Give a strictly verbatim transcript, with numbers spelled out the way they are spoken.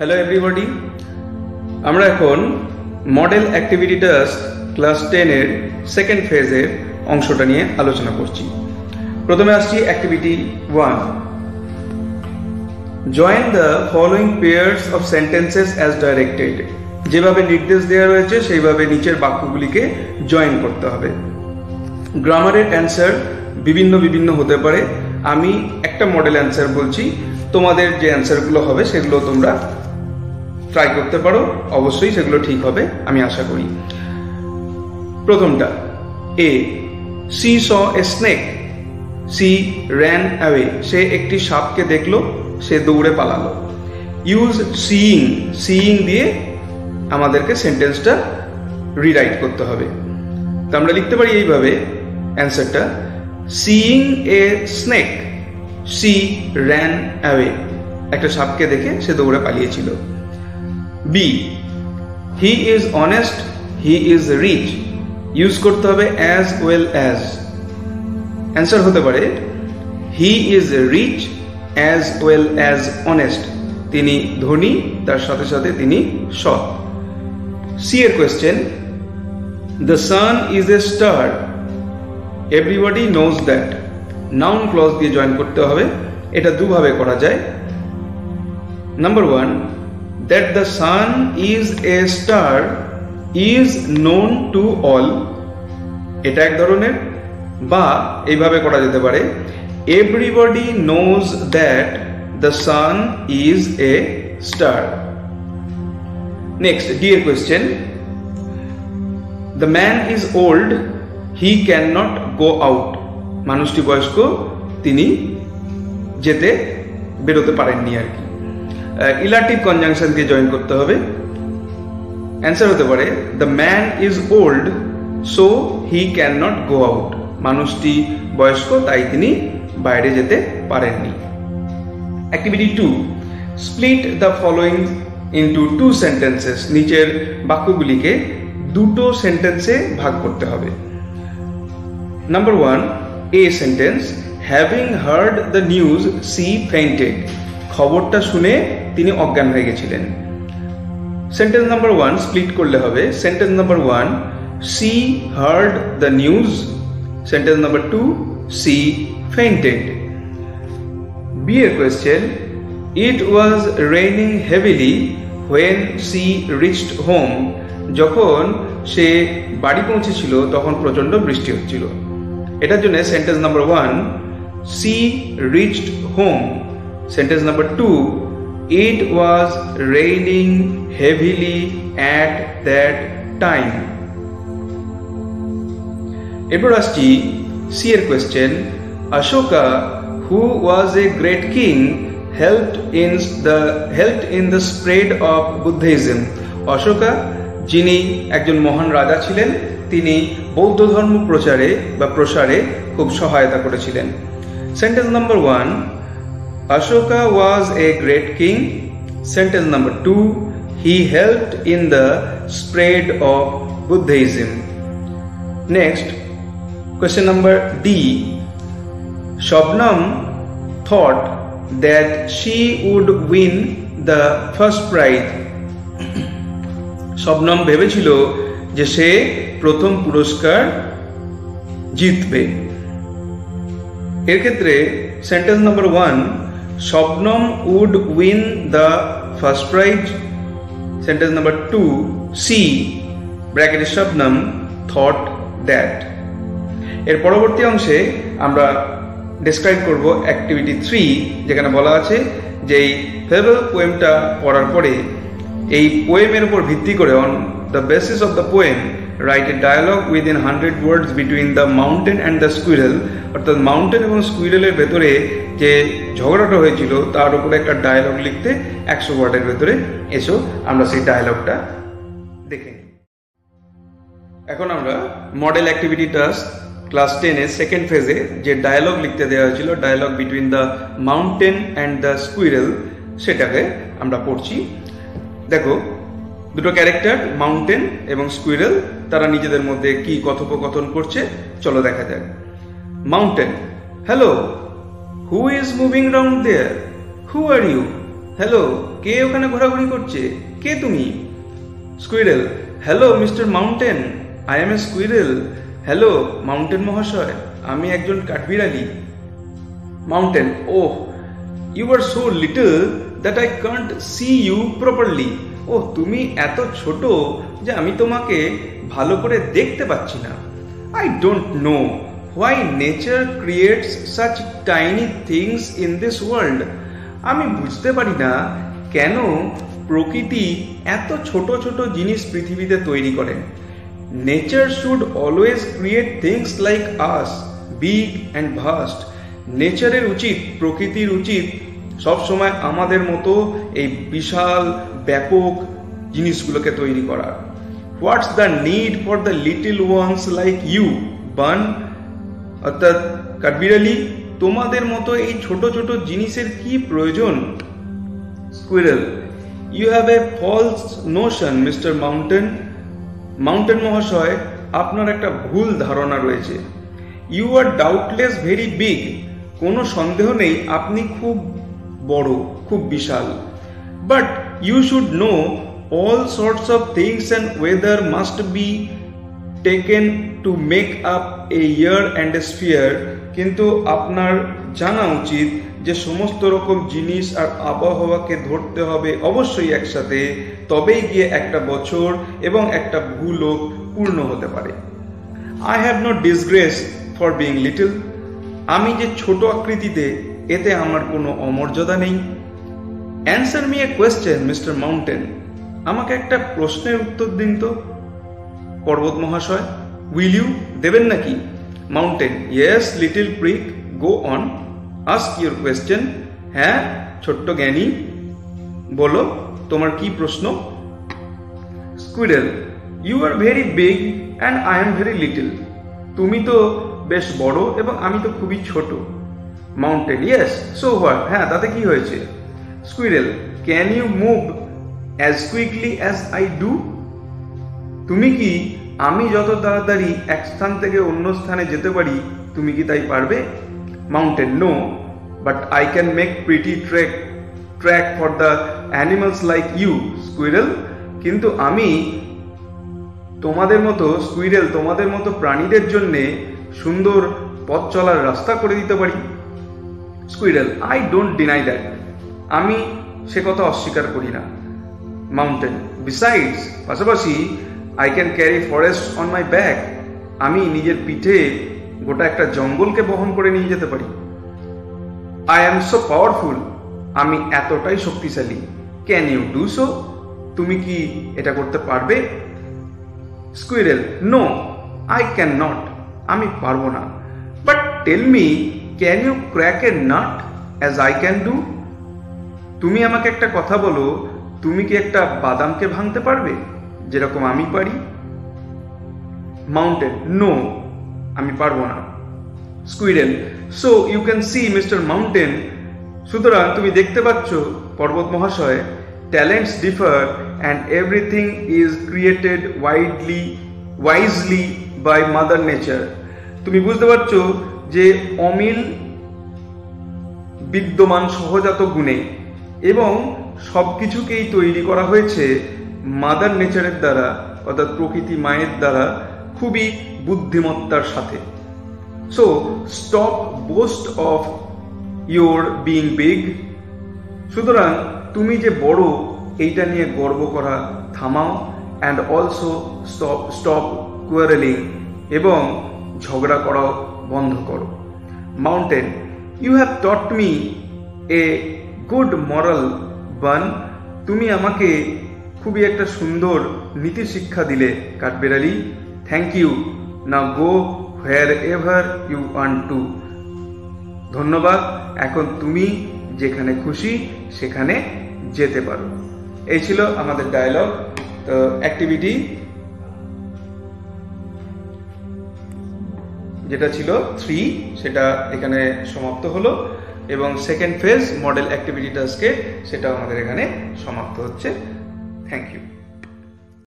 Hello everybody, আমরা এখন model activity test class ten এর সেকেন্ড ফেজের অংশটা নিয়ে আলোচনা করছি। প্রথমে আসছি activity one, join the following pairs of sentences as directed. যেভাবে নির্দেশ দেওয়া রয়েছে সেইভাবে নিচের বাক্যগুলিকে জয়েন করতে হবে। গ্রামারের অ্যান্সার বিভিন্ন বিভিন্ন হতে পারে। আমি একটা মডেল অ্যান্সার বলছি, তোমাদের যে অ্যান্সারগুলো হবে সেগুলো তোমরা ট্রাই করতে পারো, অবশ্যই সেগুলো ঠিক হবে আমি আশা করি। প্রথমটা A, she saw a snake, she ran away, সে একটি সাপকে দেখলো, সে দৌড়ে পালালো। ইউজ সিইং, সিইং দিয়ে আমাদেরকে সেন্টেন্সটা রিরাইট করতে হবে। তো আমরা লিখতে পারি এইভাবে অ্যান্সারটা, seeing a snake she ran away, একটা সাপকে দেখে সে দৌড়ে পালিয়েছিল। B, he is honest he is rich, use করতে হবে অ্যাজ ওয়েল অ্যাজ। অ্যান্সার হতে পারে he is rich as well as honest, তিনি ধনী তার সাথে সাথে তিনি সৎ। সি এর question, the sun is a star, everybody knows that, noun clause দিয়ে জয়েন করতে হবে। এটা দুভাবে করা যায়, number one that the sun is a star is known to all, এটা এক ধরনের, বা এইভাবে করা যেতে পারে everybody knows that the sun is a star. Next, dear question, the man is old he cannot go out, মানুষটি বয়স্ক তিনি যেতে বেরোতে পারেননি আর কি। ইলাটিভ কনজাংশন দিয়ে জয়েন করতে হবে। অ্যান্সার হতে পারে the man is old so he can not go out, মানুষটি বয়স্ক তাই তিনি বাইরে যেতে পারেননি। Activity two, split the following into two sentences, নিচের বাক্যগুলিকে দুটো সেন্টেন্সে ভাগ করতে হবে। Number one a sentence, having heard the news she fainted, খবরটা শুনে তিনি অজ্ঞান হয়ে গেছিলেন। সেন্টেন্স নাম্বার ওয়ান স্প্লিট করলে হবে, sentence number one she heard the news, sentence number two she fainted. B এর question, it was raining heavily when she reached home, যখন সে বাড়ি পৌঁছেছিল তখন প্রচণ্ড বৃষ্টি হচ্ছিল। এটার জন্য sentence number one she reached home, sentence number two it was raining heavily at that time. এরপর আসছি সি এর question, Ashoka who was a great king helped in the helped in the spread of Buddhism, Ashoka যিনি একজন মহান রাজা ছিলেন তিনি বৌদ্ধ ধর্ম প্রচারে বা প্রসারে খুব সহায়তা করেছিলেন। Sentence number one Ashoka was a great king. Sentence number two, he helped in the spread of Buddhism. Next, question number D. Shabnam thought that she would win the first prize. Shabnam ভেবেছিল যে সে প্রথম পুরস্কার জিতবে। এর ক্ষেত্রে sentence number one Shabnam would win the first prize. Sentence number two, C, bracket Shabnam thought that. এর পরবর্তী অংশে আমরা ডেসক্রাইব করব অ্যাক্টিভিটি থ্রি, যেখানে বলা আছে যে এই ফেভেল পোয়েমটা পড়ার পরে এই পোয়েমের উপর ভিত্তি করে on the basis of the poem write a dialogue within hundred words between the mountain and the squirrel, অর্থাৎ মাউন্টেন এবং স্কুইরেলের ভেতরে যে ঝগড়াটা হয়েছিল তার উপরে একটা ডায়ালগ লিখতে একশো ওয়ার্ডের ভেতরে এসো, আমরা সেই ডায়ালগটা দেখে নিই। এখন আমরা model activity task class ten এর সেকেন্ড ফেজে যে ডায়ালগ লিখতে দেওয়া হয়েছিল, dialogue between the mountain and the squirrel, সেটাকে আমরা পড়ছি। দেখো দুটো ক্যারেক্টার মাউন্টেন এবং স্কুইরেল, তারা নিজেদের মধ্যে কি কথোপকথন করছে চলো দেখা যাক। Mountain, hello Who is moving round there? Who are you? Hello, কে ওখানে ঘোরাঘুরি করছে? কে তুমি? Squirrel. Hello mister mountain, I am a squirrel. Hello mountain মহাশয়, আমি একজন কাঠবিড়ালি। Mountain. Oh, you are so little that I can't see you properly. ও, তুমি এত ছোট যে আমি তোমাকে ভালো করে দেখতে পাচ্ছি না। I don't know why nature creates such tiny things in this world. আমি বুঝতে পারি না কেন প্রকৃতি এত ছোট ছোট জিনিস পৃথিবীতে তৈরি করেন। Nature should always create things like us, big and vast. নেচারের উচিত, প্রকৃতির উচিত সবসময় আমাদের মতো এই বিশাল ব্যাপক জিনিসগুলোকে তৈরি করার। What's the need for the little ones like you Bun. অর্থাৎ কাঠবিড়ালি, তোমাদের মতো এই ছোট ছোট জিনিসের কি প্রয়োজন? Squirrel. You have a false notion mister mountain. Mountain মহাশয়, আপনার একটা ভুল ধারণা রয়েছে। You are doubtless very big. কোনো সন্দেহ নেই আপনি খুব বড়, খুব বিশাল। But you should know all sorts of things and weather must be taken to make up a year and a sphere. কিন্তু আপনার জানা উচিত যে সমস্ত রকম জিনিস আর আবহাওয়াকে ধরতে হবে অবশ্যই একসাথে, তবেই গিয়ে একটা বছর এবং একটা ভূলোক পূর্ণ হতে পারে। I have no disgrace for being little. আমি যে ছোট আকৃতিতে, এতে আমার কোনো অমর্যাদা নেই। Answer me a question mister mountain. আমাকে একটা প্রশ্নের উত্তর দিন তো পর্বত মহাশয়। Will you? দেবেন নাকি? Mountain. Yes little prig, go on, ask your question. হ্যাঁ ছোট্ট জ্ঞানী, বলো তোমার কি প্রশ্ন? Squirrel. You are very big and I am very little. তুমি তো বেশ বড় এবং আমি তো খুবই ছোট। মাউন্টেন। Yes, so what? হ্যাঁ তাতে কি হয়েছে? Squirrel. Can you move as quickly as I do? তুমি কি আমি যত তাড়াতাড়ি এক স্থান থেকে অন্য স্থানে যেতে পারি, তুমি কি তাই পারবে? Mountain. No, but I can make pretty track track for the animals like you. Squirrel. কিন্তু আমি তোমাদের মতো স্কুইরেল তোমাদের মতো প্রাণীদের জন্যে সুন্দর পথ চলার রাস্তা করে দিতে পারি। Squirrel. I don't deny that. আমি সে কথা অস্বীকার করি না। মাউন্টেন। বিসাইডস, পাশাপাশি I can carry forest on my back. আমি নিজের পিঠে গোটা একটা জঙ্গলকে বহন করে নিয়ে যেতে পারি। I am so powerful. আমি এতটাই শক্তিশালী। Can you do so? তুমি কি এটা করতে পারবে? Squirrel. No I can not. আমি পারবো না। But tell me, can you crack a nut as I can do? তুমি আমাকে একটা কথা বলো, তুমি কি একটা বাদামকে ভাঙতে পারবে যেরকম আমি পারি? মাউন্টেন। নো, আমি পারবো না। Squirrel. So you can see mister mountain. সুতরাং তুমি দেখতে পাচ্ছ পর্বত মহাশয়, talents differ and everything is created widely wisely by mother nature. তুমি বুঝতে পারছো যে অমিল বিদ্যমান সহজাত গুণে, এবং সব কিছুকেই তৈরি করা হয়েছে মাদার নেচারের দ্বারা, অর্থাৎ প্রকৃতি মায়ের দ্বারা খুবই বুদ্ধিমত্তার সাথে। So stop boast of your being big. সুতরাং তুমি যে বড় এইটা নিয়ে গর্ব করা থামাও। And also stop stop quarreling, এবং ঝগড়া করাও বন্ধ করো। Mountain. You have taught me a good moral বান। তুমি আমাকে খুবই একটা সুন্দর নীতি শিক্ষা দিলে কাঠবিড়ালি। Thank you. Now go wherever you want to. ধন্যবাদ, এখন তুমি যেখানে খুশি সেখানে যেতে পারো। এই ছিল আমাদের ডায়ালগ। তো অ্যাক্টিভিটি যেটা ছিল থ্রি, সেটা এখানে সমাপ্ত হলো, এবং সেকেন্ড ফেজ মডেল অ্যাক্টিভিটি টাস্কে সেটা আমাদের এখানে সমাপ্ত হচ্ছে। Thank you.